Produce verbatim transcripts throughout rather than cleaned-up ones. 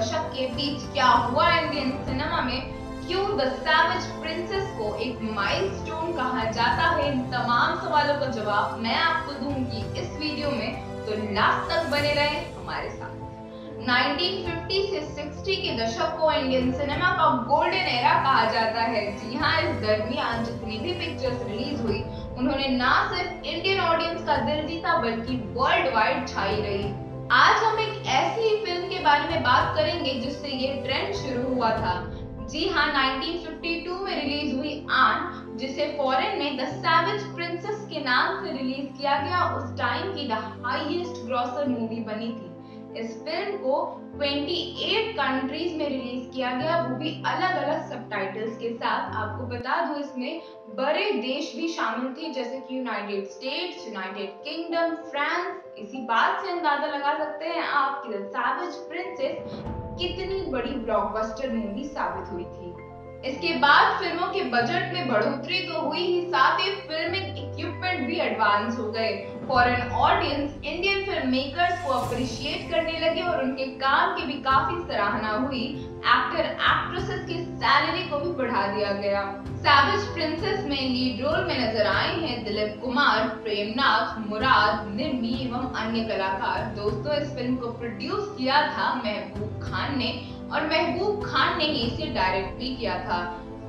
दशक के बीच क्या हुआ इंडियन सिनेमा में, क्यों द सैवेज प्रिंसेस को एक माइलस्टोन कहा जाता है, इन तमाम सवालों का जवाब मैं आपको दूंगी इस वीडियो में, तो लास्ट तक बने रहे हमारे साथ। उन्नीस सौ पचास से साठ के दशक को इंडियन सिनेमा का गोल्डन एरा कहा जाता है। जी हाँ, इस दरमियान जितनी भी पिक्चर्स रिलीज हुई उन्होंने ना सिर्फ इंडियन ऑडियंस का दिल जीता बल्कि वर्ल्ड वाइड छाई रही। आज हम एक ऐसी फिल्म के बारे में बात करेंगे जिससे ये ट्रेंड शुरू हुआ था। जी हाँ, उन्नीस सौ बावन में रिलीज हुई आन, जिसे फॉरेन में द सैवेज प्रिंसेस के नाम से रिलीज किया गया, उस टाइम की द हाईएस्ट ग्रॉसर मूवी बनी थी। इस फिल्म को अट्ठाईस कंट्रीज में रिलीज किया गया, वो भी अलग अलग सबटाइटल्स के साथ। आपको बता दूं, इसमें बड़े देश भी शामिल थे जैसे कि United States, United Kingdom, France. इसी बात से अंदाजा लगा सकते हैं आप कि द सैवेज प्रिंसेस कितनी बड़ी ब्लॉकबस्टर मूवी साबित हुई थी। इसके बाद फिल्मों के बजट में बढ़ोतरी तो हुई ही, साथ ही फिल्मिंग इक्विपमेंट भी एडवांस हो गए। Foreign audience Indian film makers को अप्रिशिएट करने लगे और उनके काम की भी काफी सराहना हुई। एक्टर एक्ट्रेसेस की सैलरी को भी बढ़ा दिया गया। सैवेज प्रिंसेस में लीड रोल में नजर आए हैं दिलीप कुमार, प्रेमनाथ, मुराद, निम्मी एवं अन्य कलाकार। दोस्तों, इस फिल्म को प्रोड्यूस किया था महबूब खान ने और महबूब खान ने ही इसे डायरेक्ट भी किया था।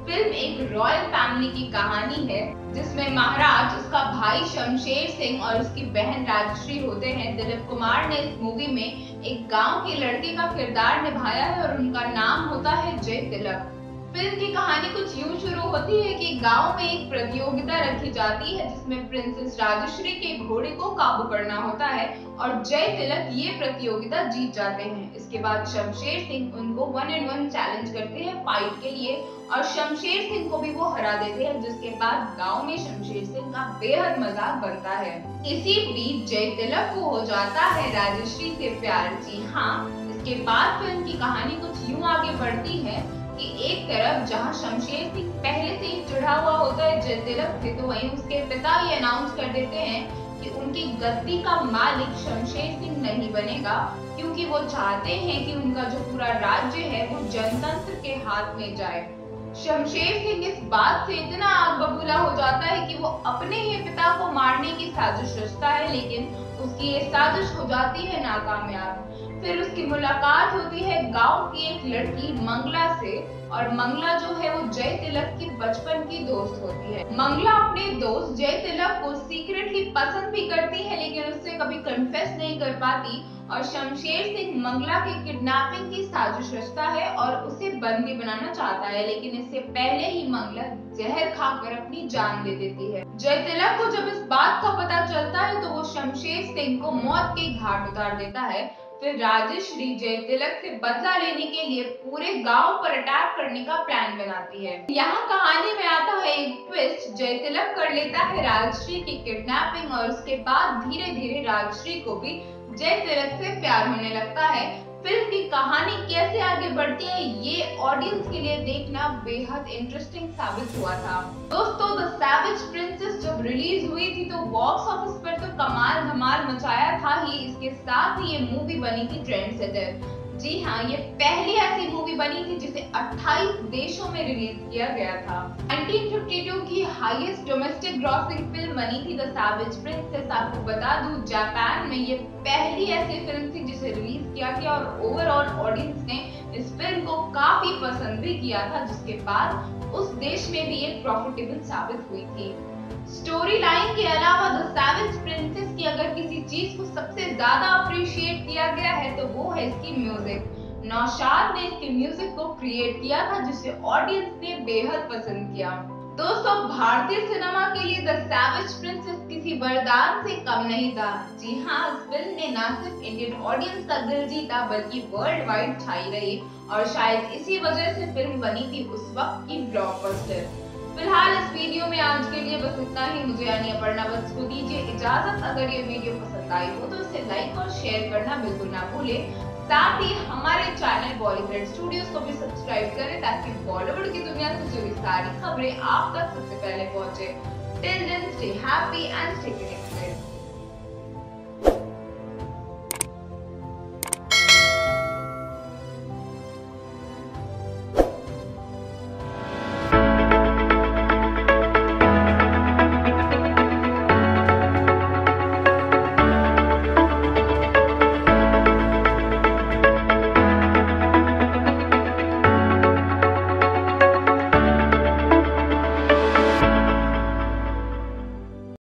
फिल्म एक रॉयल फैमिली की कहानी है जिसमें महाराज, उसका भाई शमशेर सिंह और उसकी बहन राजश्री होते हैं। दिलीप कुमार ने इस मूवी में एक गांव के लड़के का किरदार निभाया है और उनका नाम होता है जय तिलक। फिल्म की कहानी कुछ यूं शुरू होती है कि गांव में एक प्रतियोगिता रखी जाती है जिसमें प्रिंसेस राजश्री के घोड़े को काबू करना होता है और जय तिलक ये प्रतियोगिता जीत जाते हैं। इसके बाद शमशेर सिंह उनको वन एंड वन चैलेंज करते हैं फाइट के लिए और शमशेर सिंह को भी वो हरा देते हैं, जिसके बाद गाँव में शमशेर सिंह का बेहद मजाक बनता है। इसी बीच जय तिलक को हो जाता है राजश्री से प्यार। जी हाँ, इसके बाद फिल्म की कहानी कुछ यूँ आगे बढ़ती है कि एक तरफ जहां शमशेर सिंह पहले से ही चढ़ा हुआ होता है जय तिलक से, तो वहीं उसके पिता ये अनाउंस कर देते हैं कि उनकी गद्दी का मालिक शमशेर सिंह नहीं बनेगा, क्योंकि वो चाहते हैं कि उनका जो पूरा राज्य है वो जनतंत्र के हाथ में जाए। शमशेर सिंह इस बात से इतना आग बबूला हो जाता है कि वो अपने ही पिता को मारने की साजिश रचता है, लेकिन उसकी ये साजिश हो जाती है नाकामयाब। फिर उसकी मुलाकात होती है गांव की एक लड़की मंगला से और मंगला जो है वो जय तिलक की बचपन की दोस्त होती है। मंगला अपने दोस्त जय तिलक को सीक्रेटली पसंद भी करती है लेकिन उससे कभी कन्फेस नहीं कर पाती और शमशेर सिंह मंगला के किडनैपिंग की साजिश रचता है और उसे बंदी बनाना चाहता है, लेकिन इससे पहले ही मंगला जहर खाकर अपनी जान दे देती है। जय तिलक को जब इस बात का पता चलता है तो वो शमशेर सिंह को मौत के घाट उतार देता है। फिर राजश्री जय तिलक से बदला लेने के लिए पूरे गांव पर अटैक करने का प्लान बनाती है। यहाँ कहानी में आता है एक ट्विस्ट, जय तिलक कर लेता है राजश्री की किडनैपिंग और उसके बाद धीरे धीरे राजश्री को भी जय तिलक से प्यार होने लगता है। फिल्म की कहानी कैसे आगे बढ़ती है ये ऑडियंस के लिए देखना बेहद इंटरेस्टिंग साबित हुआ था। दोस्तों, द सैवेज प्रिंसेस जब रिलीज हुई थी तो बॉक्स ऑफिस पर तो कमाल धमाल मचाया था ही, इसके साथ ही ये मूवी बनी थी ट्रेंड सेटर। जी हाँ, ये पहली ऐसी मूवी बनी थी जिसे अट्ठाईस देशों में रिलीज किया गया था। उन्नीस सौ बावन की हाईएस्ट डोमेस्टिक ग्रॉसिंग फिल्म बनी थी द सैवेज प्रिंसेस। आपको बता दूं, जापान में ये पहली ऐसी फिल्म थी जिसे रिलीज किया गया और ओवरऑल ऑडियंस ने इस फिल्म को काफी पसंद भी किया था, जिसके बाद उस देश में भी ये प्रॉफिटेबल साबित हुई थी। स्टोरी लाइन के अलावा द सैवेज प्रिंसेस की अगर किसी चीज को सबसे ज्यादा अप्रिशिएट किया गया है तो वो है इसकी म्यूजिक। नौशाद ने इसके म्यूजिक को क्रिएट किया था जिसे ऑडियंस ने बेहद पसंद किया। दोस्तों, भारतीय सिनेमा के लिए द सैवेज प्रिंसेस किसी वरदान से कम नहीं था। जी हाँ, इस फिल्म ने न सिर्फ इंडियन ऑडियंस का दिल जीता बल्कि वर्ल्ड वाइड छाई रही और शायद इसी वजह से फिल्म बनी थी उस वक्त की ब्लॉकबस्टर। फिलहाल इस वीडियो में आज के लिए बस इतना ही। मुझे यानी अपना बस को दीजिए इजाजत। अगर ये वीडियो पसंद आई हो तो इसे लाइक और शेयर करना बिल्कुल ना भूले। साथ ही हमारे चैनल बॉलीवुड स्टूडियोज को भी सब्सक्राइब करें ताकि बॉलीवुड की दुनिया से जुड़ी सारी खबरें आप तक सबसे पहले पहुंचे। Till then, stay happy and stay connected.